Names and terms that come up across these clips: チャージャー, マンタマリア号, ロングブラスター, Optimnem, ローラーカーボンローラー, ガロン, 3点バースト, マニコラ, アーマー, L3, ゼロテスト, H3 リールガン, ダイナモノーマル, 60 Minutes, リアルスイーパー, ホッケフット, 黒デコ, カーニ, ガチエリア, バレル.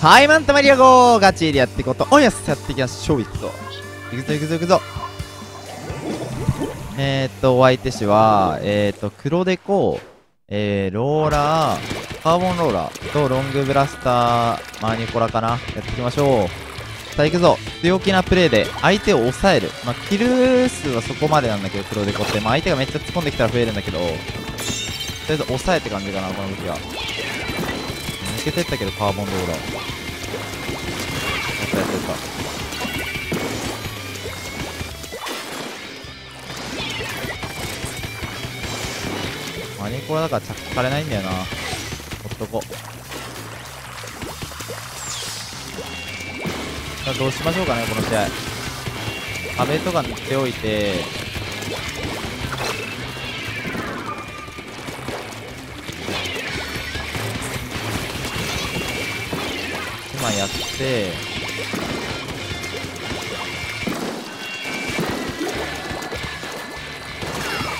はい、マンタマリア号ガチでやっていこうとおやすやっていきましょう。いくぞいくぞいくぞいくぞ。お相手手は黒デコ、ローラーカーボンローラーとロングブラスターマニコラかな、やっていきましょう。さあいくぞ。強気なプレーで相手を抑える。まあキル数はそこまでなんだけど、黒デコってまあ相手がめっちゃ突っ込んできたら増えるんだけど、とりあえず抑えって感じかな。この時は抜けてったけど、カーボンローラーやったやったやった。マニコラだから着火されないんだよな。ほっとこ。さあどうしましょうかね、この試合。壁とか塗っておいて、今やって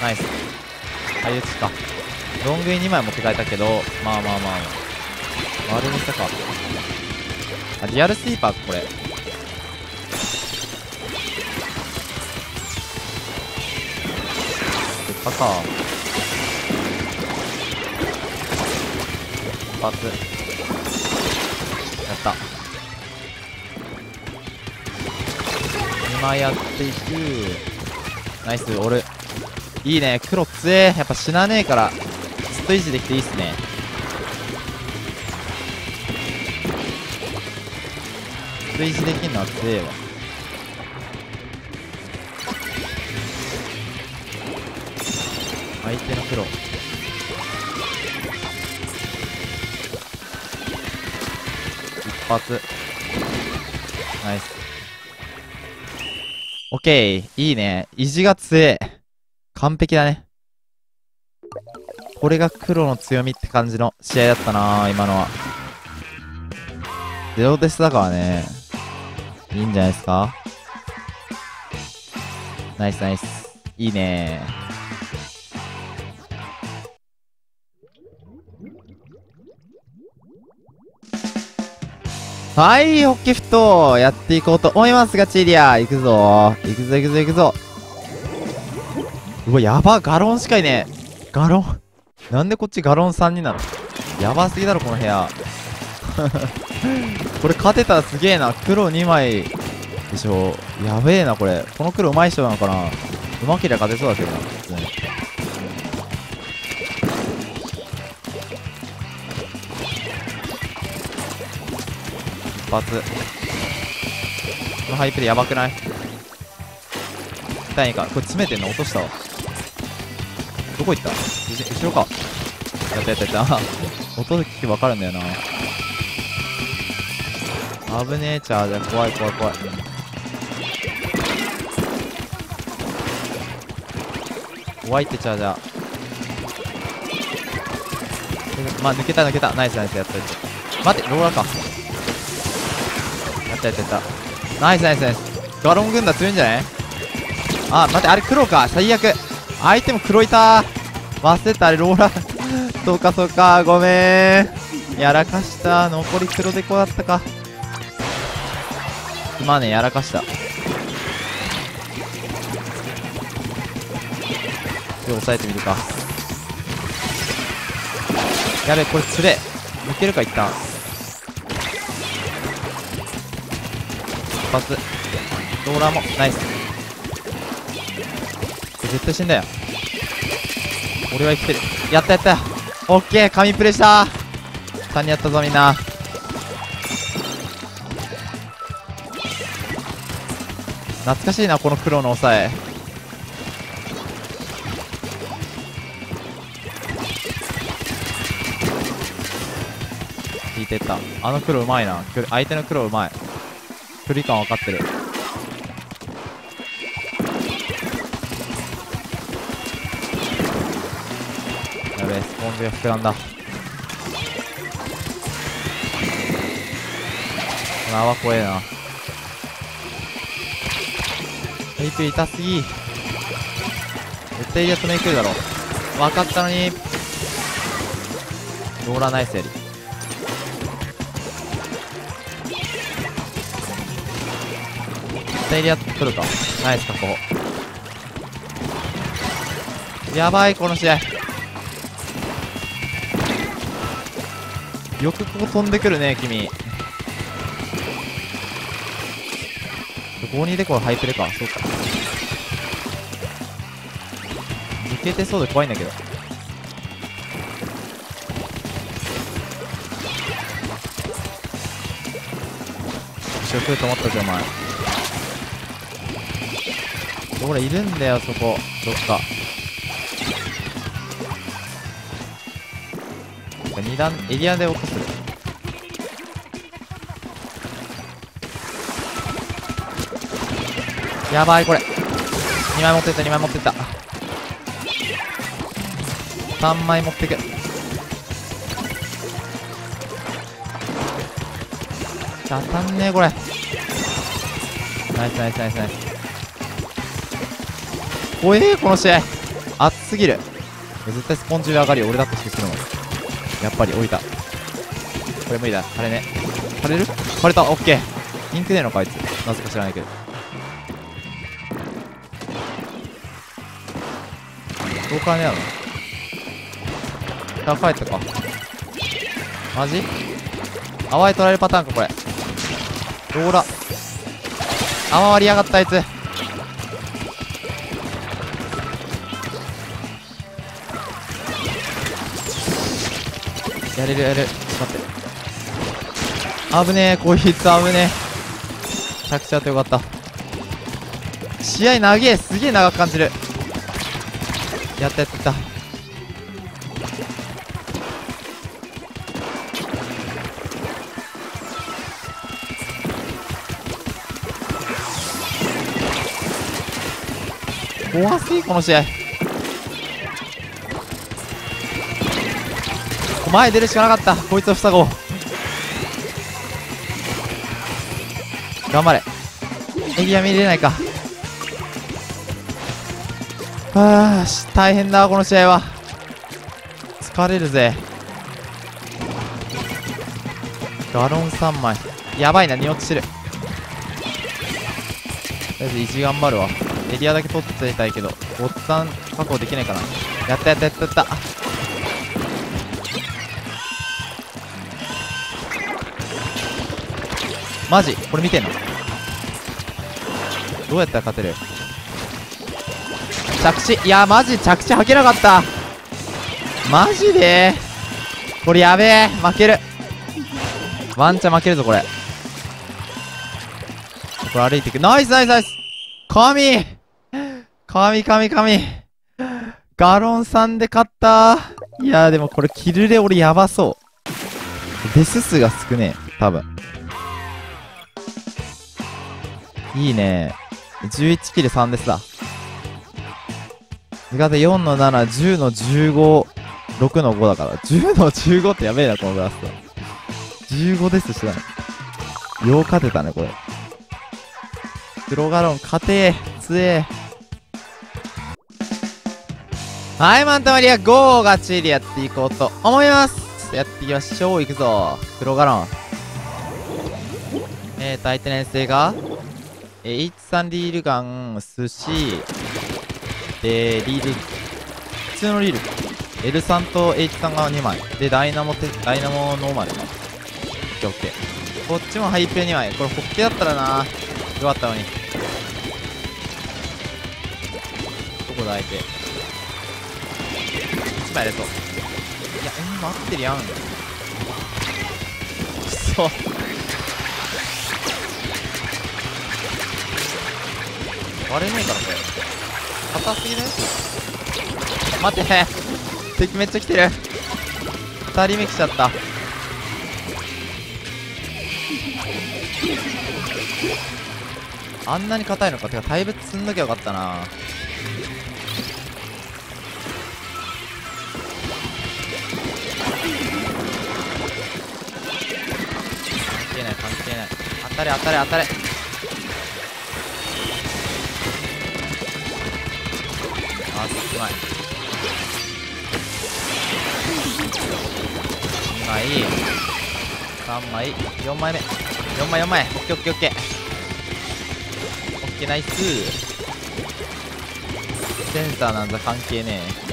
ナイス。相打ちか。ロングイン2枚持って帰ったけど、まあまあまあ丸にしたか。あ、リアルスイーパーこれ。パカ一発やった。2枚やっていく。ナイスオル。いいね、黒強え。やっぱ死なねえからずっと維持できていいっすね。ずっと維持できんのは強えわ。相手の黒一発ナイス。オッケー、いいね、維持が強え。完璧だね。これが黒の強みって感じの試合だったな。今のはゼロテストだからね、いいんじゃないですか。ナイスナイス、いいね。はい、ホッケフットやっていこうと思います。ガチエリア行くぞ行くぞ行くぞ行くぞ。うわやば、ガロンしかいねえ。ガロンなんでこっちガロン3人なの、やばすぎだろこの部屋。これ勝てたらすげえな。黒2枚でしょ、やべえなこれ。この黒うまい人なのかな。うまけりゃ勝てそうだけどな普通に。一発このハイプレーやばくない。第2かこれ詰めてんの、落としたわ。どこ行った、後ろか。やったやったやった。音で聞けば分かるんだよな。危ねえ、チャージャー怖い怖い怖い。怖いってチャージャー。まあ抜けた抜けた、ナイスナイス。やったやった、待ってローラーか。やったやったやった、ナイスナイスナイス。ガロン軍団強いんじゃない。あ待って、あれ黒か、最悪。相手も黒いたー、忘れた、あれローラー。そうかそうか、ごめんやらかした。残り黒デコだったか。すまねえ、やらかした。抑えてみるか。やべえ、これつれ抜けるか一旦。一発ローラーもナイス。絶対死んだよ、俺は生きてる。やったやった、オッケー、神プレッシャー3人やったぞみんな。懐かしいなこの黒の抑え。引いてった、あの黒うまいな。相手の黒うまい、距離感分かってる。ボンベが膨らんだ。この泡怖えな。プリプリ痛すぎ、絶対リアスメイクるだろ、分かったのに。ローラーナイスやり。左でやっとるか。ナイス確保。やばいこの試合。よくここ飛んでくるね君。52でこれハイプレか。そうか、抜けてそうで怖いんだけど。一緒に来ると思ったじゃんお前。ほらいるんだよそこ、どっか。2段エリアで落とす。やばいこれ2枚持ってった、2枚持ってった、3枚持ってく。当たんねえこれ。ナイスナイスナイスナイス。怖えこの試合、熱すぎる。絶対スポンジ上がりよ俺だって指摘するもん。やっぱり置いた。これ無理だ、枯れね。枯れる、枯れた。オッケー。インクねえのかあいつ、なぜか知らないけど。どうかねやろ。ダーファイトか。マジ？泡へ取られるパターンかこれ。ローラ。泡割りやがったあいつ。やれるやれる。待って。危ねえこいつ危ねえ。めちゃくちゃってよかった。試合長え、すげえ長く感じる。やったやったやった。怖すぎこの試合。前出るしかなかった。こいつを塞ごう。頑張れ。エリア見れないか。はあ、大変だこの試合は。疲れるぜ。ガロン3枚。やばいな、におってる。とりあえず意地頑張るわ。エリアだけ取ってたいけどボッタン確保できないかな。やったやったやったやった。マジこれ見てんの。どうやったら勝てる。着地、いやマジ着地はけなかった。マジでこれやべえ。負ける、ワンチャン負けるぞこれ。これ歩いていく。ナイスナイスナイス。神ガロンさんで勝った。いやでもこれキルで俺やばそう。デス数が少ねえ多分。いいね。11キル3ですだ。4の7、10の15、6の5だから。10の15ってやべえな、このブラスト。15ですしてたの。よう勝てたね、これ。黒ガロン、勝てー、つえー。はい、マンタマリア、GO 勝ちでやっていこうと思います。ちょっとやっていきましょう。いくぞ、黒ガロン。相手の遠征が、H3 リールガン、寿司、リール、普通のリール L3 と H3 が2枚で、ダイナモノーマル。オッケーオッケー。こっちもハイプレ2枚。これホッケだったらな、よかったのに。どこだ相手。1枚入れそう。いや今合ってるやん。くそ。割れねえからこれ。硬すぎる。待ってね、敵めっちゃ来てる。2人目来ちゃった。あんなに硬いのか。てか大仏積んどきゃよかったな。関係ない関係ない。当たれ当たれ当たれ。あー、すごい。枚3枚4枚目4枚4枚 OKOKOKOK ナイス。センターなんざ関係ねえ。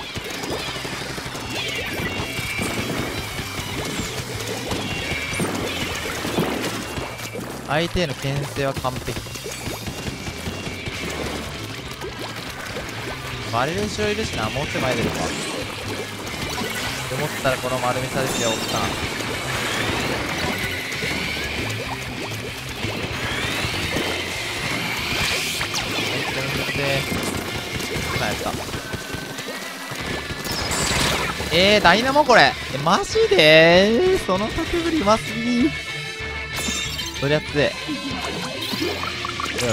相手への牽制は完璧。バレる後ろいるしな、もうちょい前出るかって思ったらこの丸みされてよ、おっさん。ダイナモこれマジでその作ぶりうますぎ。そりゃつえ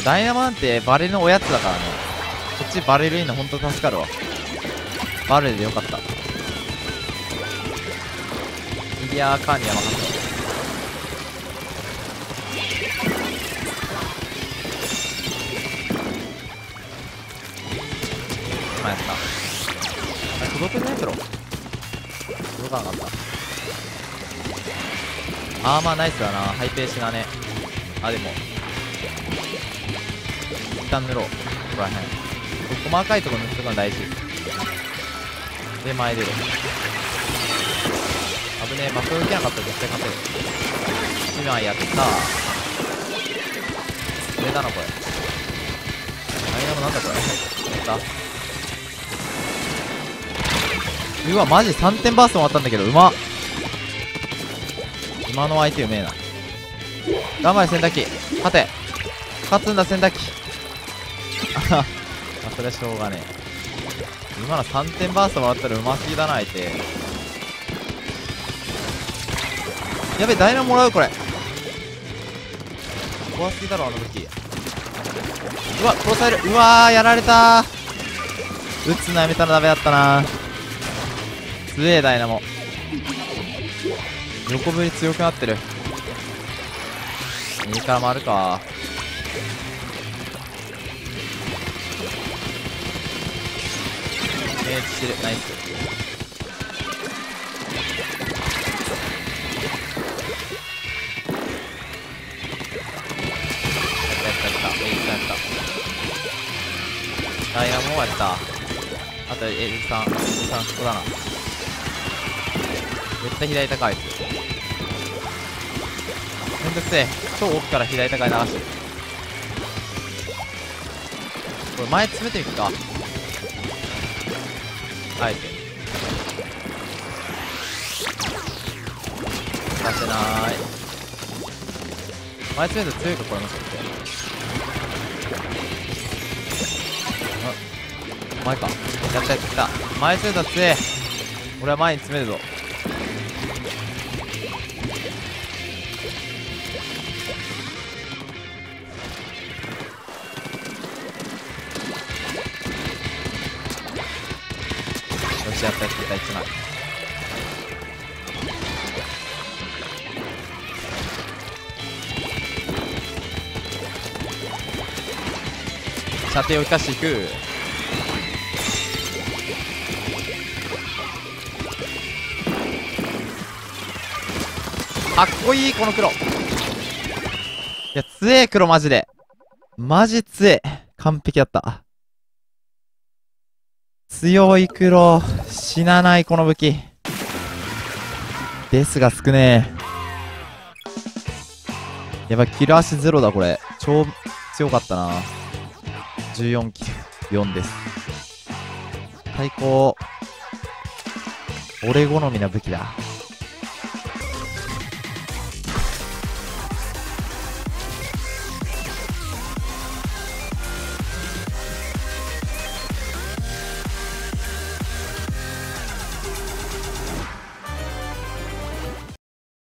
ダイナモなんてバレルのおやつだからね。こっちバレルいいのほんと助かるわ。バレルでよかった。いやーカーニやばかった。やったあれ届くないだろ。届かなかった。アーマーナイスだな。ハイペースだね。あでも一旦塗ろう。ここらへん細かいとこ塗っとくの大事で前出る。危ねえ。バック受けなかったら絶対勝てる。今やってた売れたのこれ。ダイナモなんだこれ。やったうわマジ3点バーストもあったんだけどうまっ。今の相手うめえな。頑張れ洗濯機勝て。勝つんだ洗濯機あそれはしょうがねえ。今の3点バーストもらったらうますぎだな相手。やべえダイナもらうこれ怖すぎだろあの武器。うわ殺される。うわーやられたー。撃つのやめたらダメだったなー。強えダイナモ。横振り強くなってる。右から回るか。命中してる。ナイス。やった。ダイナモはやった。あとL3、ここだな。絶対左高いめんどくせえ。超奥から左高い流してる。これ前詰めていくかあえて。出してなーい。前詰めると強いかこれもしかして。あ前かやったやった。前詰めると強い。俺は前に詰めるぞ。やったやった1枚。射程を生かしていく。かっこいいこの黒。いや強え黒マジで。マジ強え。完璧だった。強い黒死なないこの武器ですが少ねえ。やばいキル足ゼロだこれ。超強かったな。14キル4です。最高。俺好みな武器だ。